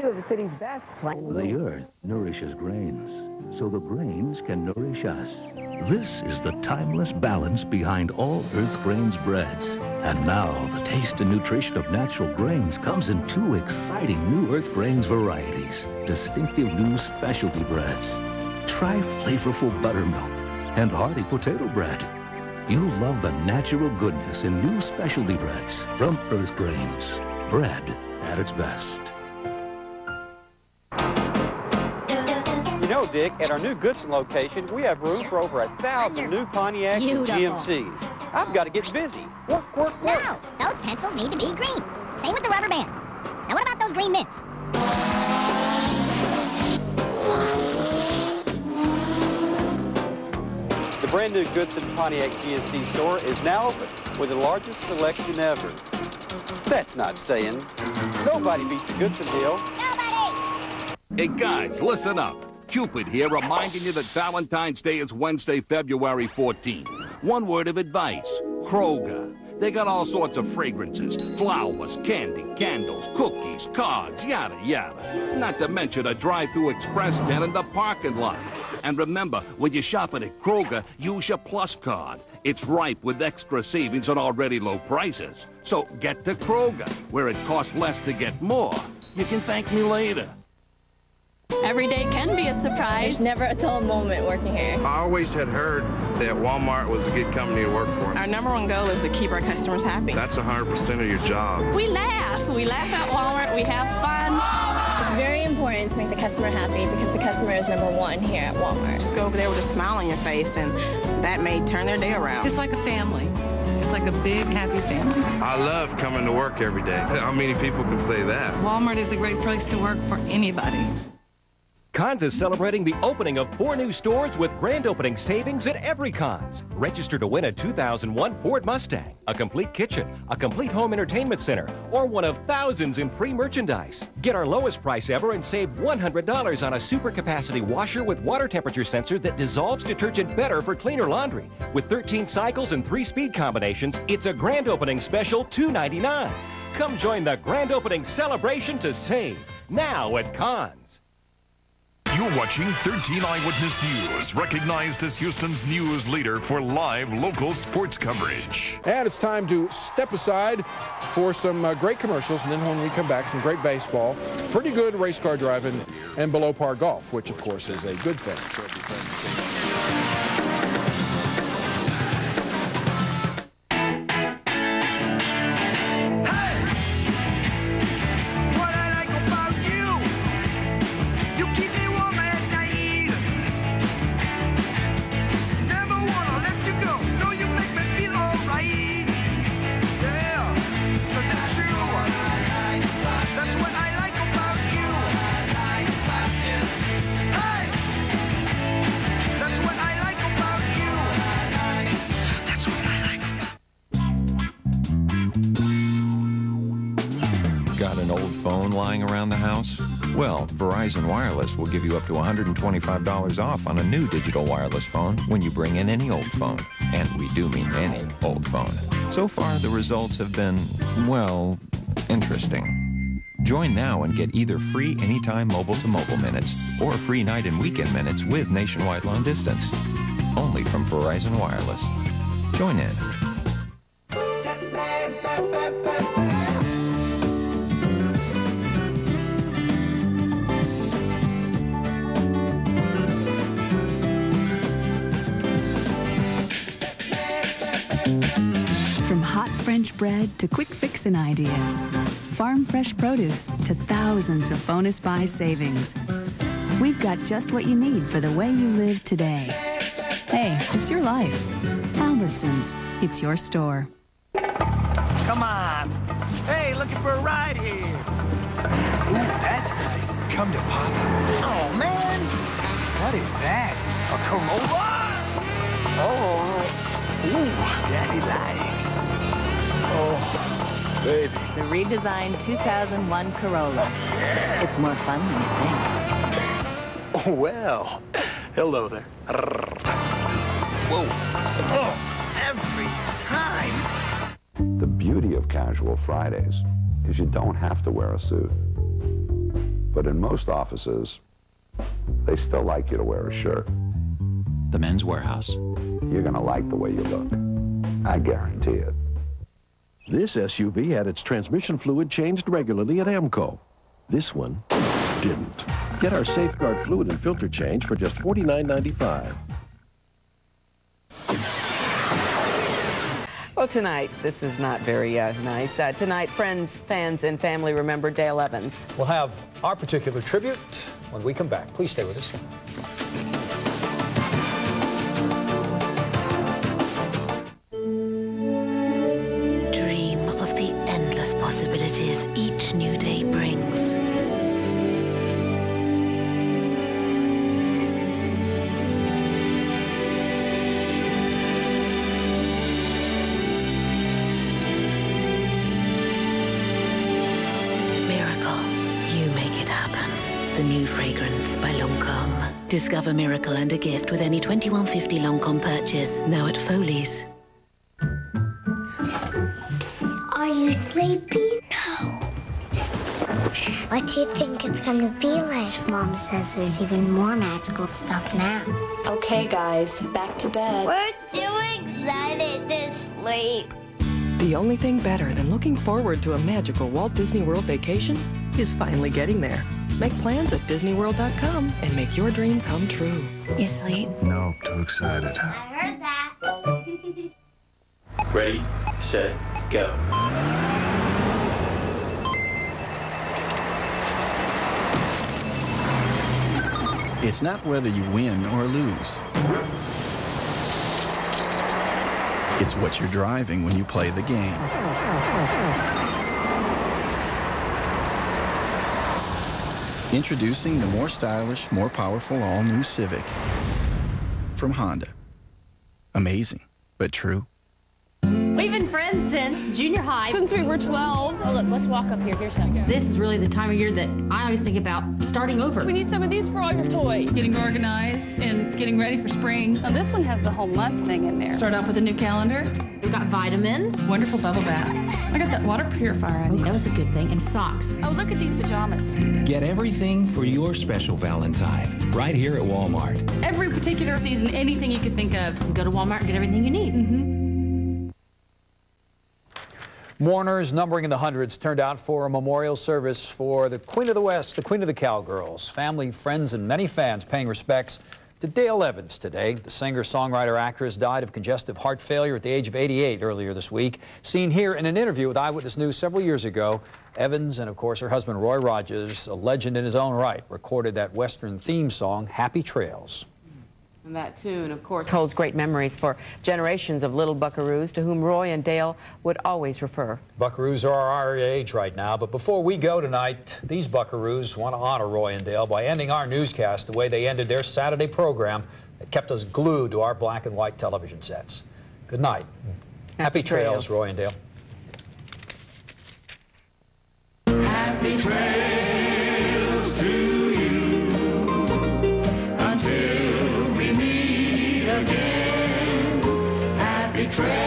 two of the city's best plants. The earth nourishes grains, so the grains can nourish us. This is the timeless balance behind all Earth Grains breads. And now, the taste and nutrition of natural grains comes in two exciting new Earth Grains varieties. Distinctive new specialty breads. Try flavorful buttermilk and hearty potato bread. You'll love the natural goodness in new specialty breads from Earth Grains. Bread at its best. You know, Dick, at our new Goodson location, we have room for over 1,000 new Pontiacs and GMCs. I've got to get busy. Work. No, those pencils need to be green. Same with the rubber bands. Now, what about those green mints? The brand new Goodson Pontiac-GMC store is now open with the largest selection ever. That's not staying. Nobody beats a Goodson deal. Nobody! Hey guys, listen up. Cupid here reminding you that Valentine's Day is Wednesday, February 14th. One word of advice, Kroger. They got all sorts of fragrances, flowers, candy, candles, cookies, cards, yada, yada. Not to mention a drive-thru express tent in the parking lot. And remember, when you're shopping at Kroger, use your Plus card. It's ripe with extra savings on already low prices. So get to Kroger, where it costs less to get more. You can thank me later. Every day can be a surprise. There's never a dull moment working here. I always had heard that Walmart was a good company to work for. Our number one goal is to keep our customers happy. That's 100% of your job. We laugh. We laugh at Walmart. We have fun. Walmart! It's very important to make the customer happy because the customer is number one here at Walmart. Just go over there with a smile on your face, and that may turn their day around. It's like a family. It's like a big, happy family. I love coming to work every day. How many people can say that? Walmart is a great place to work for anybody. Conn's is celebrating the opening of 4 new stores with grand opening savings at every Conn's. Register to win a 2001 Ford Mustang, a complete kitchen, a complete home entertainment center, or one of thousands in free merchandise. Get our lowest price ever and save $100 on a super capacity washer with water temperature sensor that dissolves detergent better for cleaner laundry. With 13 cycles and 3 speed combinations, it's a grand opening special $2.99. Come join the grand opening celebration to save now at Conn's. You're watching 13 Eyewitness News, recognized as Houston's news leader for live local sports coverage. And it's time to step aside for some great commercials, and then when we come back, some great baseball, pretty good race car driving, and below par golf, which of course is a good thing. Lying around the house? Well, Verizon Wireless will give you up to $125 off on a new digital wireless phone when you bring in any old phone. And we do mean any old phone. So far, the results have been, well, interesting. Join now and get either free anytime mobile-to-mobile minutes or free night and weekend minutes with nationwide long distance. Only from Verizon Wireless. Join in. Bread to quick fix and ideas, farm fresh produce to thousands of bonus buy savings. We've got just what you need for the way you live today. Hey, it's your life. Albertsons, it's your store. Come on. Hey, looking for a ride here. Ooh, that's nice. Come to Papa. Oh, man. What is that? A Corolla? Oh. Ooh, Daddy likes. Oh, baby. The redesigned 2001 Corolla. It's more fun than you think. Oh, well. Hello there. Whoa. Oh, every time. The beauty of casual Fridays is you don't have to wear a suit. But in most offices, they still like you to wear a shirt. The Men's Wearhouse. You're going to like the way you look. I guarantee it. This SUV had its transmission fluid changed regularly at AMCO. This one didn't. Get our Safeguard fluid and filter change for just $49.95. Well, tonight, this is not very nice. Tonight, friends, fans, and family remember Dale Evans. We'll have our particular tribute when we come back. Please stay with us. Dream of the endless possibilities each new day brings. Discover miracle and a gift with any $21.50 Lancome purchase, now at Foley's. Psst, are you sleepy? No. What do you think it's going to be like? Mom says there's even more magical stuff now. Okay, guys, back to bed. We're too excited to sleep. The only thing better than looking forward to a magical Walt Disney World vacation is finally getting there. Make plans at DisneyWorld.com and make your dream come true. You sleep? No, too excited. I heard that. Ready, set, go. It's not whether you win or lose. It's what you're driving when you play the game. Introducing the more stylish, more powerful all-new Civic from Honda. Amazing, but true. We've been friends since junior high. Since we were 12. Oh, look, let's walk up here. Here's something. This is really the time of year that I always think about starting over. We need some of these for all your toys. Getting organized and getting ready for spring. Now, this one has the whole month thing in there. Start off with a new calendar. We've got vitamins. Wonderful bubble bath. I got that water purifier on you. That was a good thing. And socks. Oh, look at these pajamas. Get everything for your special Valentine right here at Walmart. Every particular season, anything you could think of. Go to Walmart, get everything you need. Mourners numbering in the hundreds turned out for a memorial service for the Queen of the West, the Queen of the Cowgirls. Family, friends, and many fans paying respects to Dale Evans today. The singer, songwriter, actress died of congestive heart failure at the age of 88 earlier this week. Seen here in an interview with Eyewitness News several years ago, Evans and, of course, her husband Roy Rogers, a legend in his own right, recorded that Western theme song, Happy Trails. And that tune, of course, holds great memories for generations of little buckaroos to whom Roy and Dale would always refer. Buckaroos are our age right now, but before we go tonight, these buckaroos want to honor Roy and Dale by ending our newscast the way they ended their Saturday program that kept us glued to our black and white television sets. Good night. Happy trails, Roy and Dale. Happy trails to you until again, happy trail.